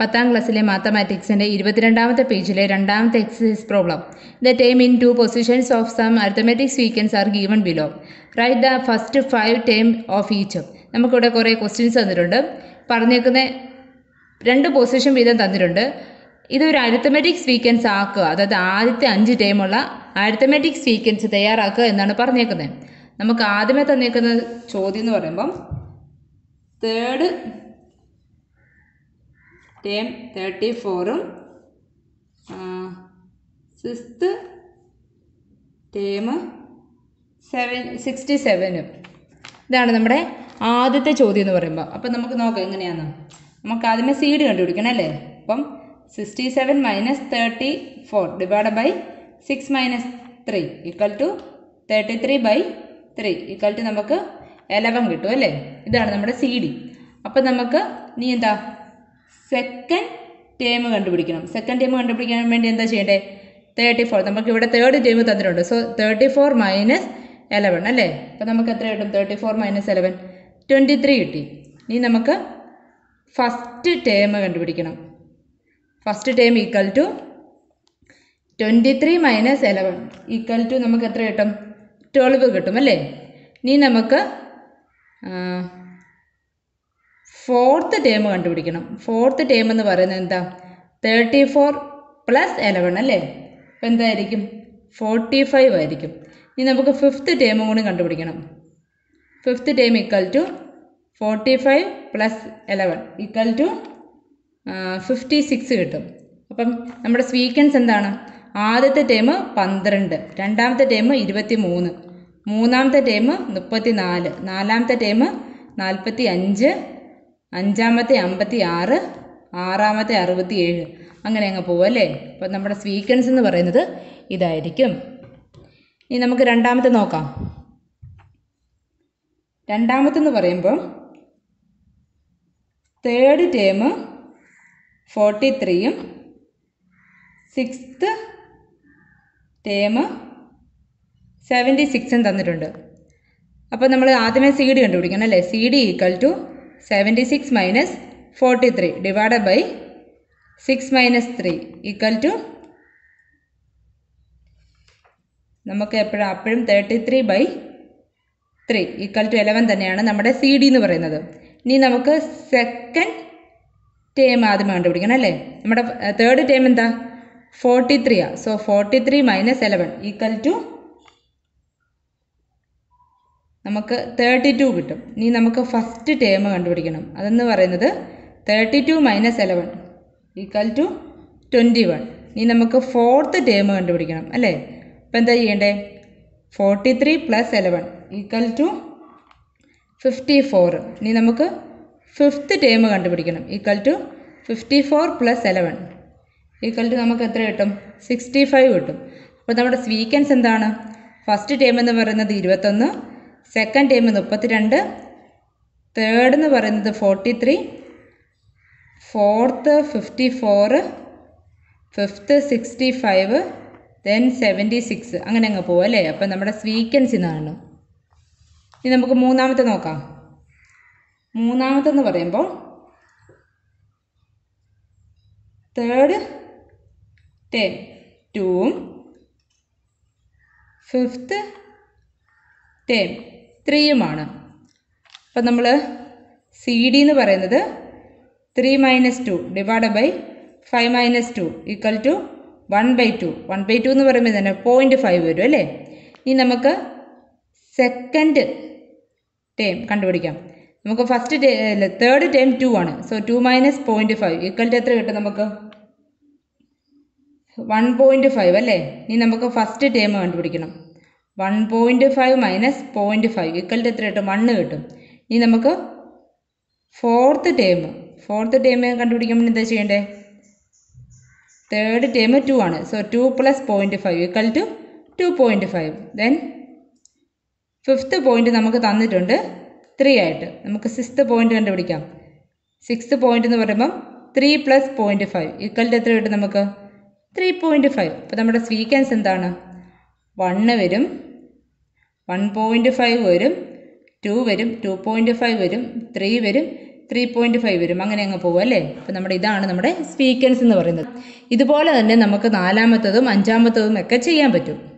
പത്താം ക്ലാസ്സിലെ മാത്തമാറ്റിക്സിൻ്റെ 22ാമത്തെ പേജിലെ രണ്ടാമത്തെ exercise problem. The term in two positions of some arithmetic sequence are given below. Write the first 5 term of each. നമുക്കിവിടെ കുറേ ക്വസ്റ്റ്യൻസ് തന്നിട്ടുണ്ട്. പറഞ്ഞേക്കുന്ന 2 പൊസിഷൻ വീതം തന്നിട്ടുണ്ട്. ഇതൊരു അരിത്തമാറ്റിക് സീക്വൻസ് ആക്കുക, അതായത് ആദ്യത്തെ 5 ടേമുള്ള അരിത്തമാറ്റിക് സീക്വൻസ് തയ്യാറാക്കുക എന്നാണ് പറഞ്ഞേക്കുന്നത്. നമുക്ക് ആദ്യമേ തന്നേക്കുന്ന ചോദ്യം എന്ന് പറയുമ്പം തേർഡ് ടേം 34 സിക്സ്ത് ടേം 67. ഇതാണ് നമ്മുടെ ആദ്യത്തെ ചോദ്യം എന്ന് പറയുമ്പോൾ. അപ്പം നമുക്ക് നോക്കാം എങ്ങനെയാണെന്ന്. നമുക്ക് ആദ്യമേ സീഡ് കണ്ടുപിടിക്കണം അല്ലേ. അപ്പം 67 minus 34 divide by 6 minus 3 equal to 33 by 3 equal to നമുക്ക് 11 കിട്ടും അല്ലേ. ഇതാണ് നമ്മുടെ സി ഡി. അപ്പം നമുക്ക് നീ എന്താ സെക്കൻഡ് ടേം കണ്ടുപിടിക്കണം. സെക്കൻഡ് ടേം കണ്ടുപിടിക്കാൻ വേണ്ടി എന്താ ചെയ്യേണ്ടത്? 34 നമുക്കിവിടെ തേർഡ് ടേം തന്നിട്ടുണ്ട്. സോ 34 മൈനസ് 11 അല്ലേ. അപ്പം നമുക്ക് എത്ര കിട്ടും? 34 മൈനസ് 11 23 കിട്ടി. ഇനി നമുക്ക് ഫസ്റ്റ് ടേം കണ്ടുപിടിക്കണം. First term equal to 23 minus 11 equal to നമുക്ക് എത്ര കിട്ടും? 12 കിട്ടും അല്ലേ. ഇനി നമുക്ക് ഫോർത്ത് ടേം കണ്ടുപിടിക്കണം. ഫോർത്ത് ടേം എന്ന് പറയുന്നത് എന്താ? 34 പ്ലസ് 11 അല്ലേ. അപ്പം എന്തായിരിക്കും? 45 ആയിരിക്കും. ഇനി നമുക്ക് ഫിഫ്ത്ത് ടേമും കൂടി കണ്ടുപിടിക്കണം. Fifth term equal to 45 plus 11 equal to 56 കിട്ടും. അപ്പം നമ്മുടെ സീക്വൻസ് എന്താണ്? ആദ്യത്തെ ടേം 12, രണ്ടാമത്തെ ടേം 23, മൂന്നാമത്തെ ടേം 34, നാലാമത്തെ ടേം 45, അഞ്ചാമത്തെ 56, ആറാമത്തെ 67, അങ്ങനെ അങ്ങ് പോവും അല്ലേ. അപ്പം നമ്മുടെ സീക്വൻസ് എന്ന് പറയുന്നത് ഇതായിരിക്കും. ഇനി നമുക്ക് രണ്ടാമത്തെ നോക്കാം. രണ്ടാമത്തെന്ന് പറയുമ്പോൾ തേർഡ് ടേം 43യും സിക്സ്ത് ടേം 76 തന്നിട്ടുണ്ട്. അപ്പോൾ നമ്മൾ ആദ്യമേ സി ഡി കണ്ടുപിടിക്കണം അല്ലേ. C D equal to 76 minus 43 divided by 6 minus 3 equal to നമുക്ക് അപ്പോഴും 33 ബൈ 3 ഈക്വൽ ടു 11 തന്നെയാണ് നമ്മുടെ സി ഡി എന്ന് പറയുന്നത്. ഇനി നമുക്ക് സെക്കൻഡ് ടേം ആദ്യം കണ്ടുപിടിക്കണം അല്ലേ. നമ്മുടെ തേർഡ് ടേം എന്താ? 43. സോ 43 മൈനസ് 11 ഈക്വൽ ടു നമുക്ക് 32 കിട്ടും. ഇനി നമുക്ക് ഫസ്റ്റ് ടേം കണ്ടുപിടിക്കണം. അതെന്ന് പറയുന്നത് 32 മൈനസ് 11 ഈക്വൽ ടു 21. ഇനി നമുക്ക് ഫോർത്ത് ടേം കണ്ടുപിടിക്കണം അല്ലേ. അപ്പം എന്താ ചെയ്യേണ്ടേ? 43 പ്ലസ് 11 ഈക്വൽ ടു 54. ഇനി നമുക്ക് ഫിഫ്ത്ത് ടേം കണ്ടുപിടിക്കണം. Equal to 54 plus 11 equal to നമുക്ക് എത്ര കിട്ടും? 65 കിട്ടും. അപ്പോൾ നമ്മുടെ സീക്വൻസ് എന്താണ്? ഫസ്റ്റ് ടേം എന്ന് പറയുന്നത് 21, സെക്കൻഡ് ടേം 32, തേർഡ് എന്ന് പറയുന്നത് 43, ഫോർത്ത് 54, ഫിഫ്ത്ത് 65, ദെൻ 76, അങ്ങനെ അങ്ങ് പോവും അല്ലേ. അപ്പം നമ്മുടെ സീക്വൻസ് ഇതാണ്. ഇനി നമുക്ക് മൂന്നാമത്തെ നോക്കാം. മൂന്നാമത്തെന്ന് പറയുമ്പോൾ തേർഡ് ടേം 2ഉം ഫിഫ്ത്ത് ടേം 3യുമാണ്. അപ്പം നമ്മൾ സി ഡി എന്ന് പറയുന്നത് 3 minus 2 divided by 5 minus 2 equal to 1/2. 1/2 എന്ന് പറയുമ്പോൾ തന്നെ 0.5 വരും അല്ലേ. ഇനി നമുക്ക് സെക്കൻഡ് ടേം കണ്ടുപിടിക്കാം. നമുക്ക് ഫസ്റ്റ് തേർഡ് ടേം 2 ആണ്. സോ 2 മൈനസ് 0.5 ഈക്വൽ ടു എത്ര കിട്ടും? നമുക്ക് 1.5 അല്ലേ. ഇനി നമുക്ക് ഫസ്റ്റ് ടേം കണ്ടുപിടിക്കണം. 1.5 മൈനസ് 0.5 ഈക്വൽ ടു എത്ര കിട്ടും? 1 കിട്ടും. ഇനി നമുക്ക് ഫോർത്ത് ടേം കണ്ടുപിടിക്കുമ്പോൾ എന്താ ചെയ്യേണ്ടേ? തേർഡ് ടേം 2 ആണ്. So 2 plus 0.5 equal to 2.5. Then fifth point നമുക്ക് തന്നിട്ടുണ്ട് 3 ആയിട്ട്. നമുക്ക് സിക്സ്ത് പോയിന്റ് കണ്ടുപിടിക്കാം. സിക്സ്ത് പോയിന്റ് എന്ന് പറയുമ്പം 3 പ്ലസ് 0.5 ഈക്വൽ ടു എത്ര കിട്ടും? നമുക്ക് 3.5. അപ്പോൾ നമ്മുടെ സീക്വൻസ് എന്താണ്? 1 വരും, 1.5 വരും, 2 വരും, 2.5 വരും, 3 വരും, 3.5 വരും. അങ്ങനെ അങ്ങ് പോകും അല്ലേ. അപ്പോൾ നമ്മുടെ ഇതാണ് നമ്മുടെ സ്വീക്വൻസ് എന്ന് പറയുന്നത്. ഇതുപോലെ തന്നെ നമുക്ക് നാലാമത്തതും അഞ്ചാമത്തതും ഒക്കെ ചെയ്യാൻ പറ്റും.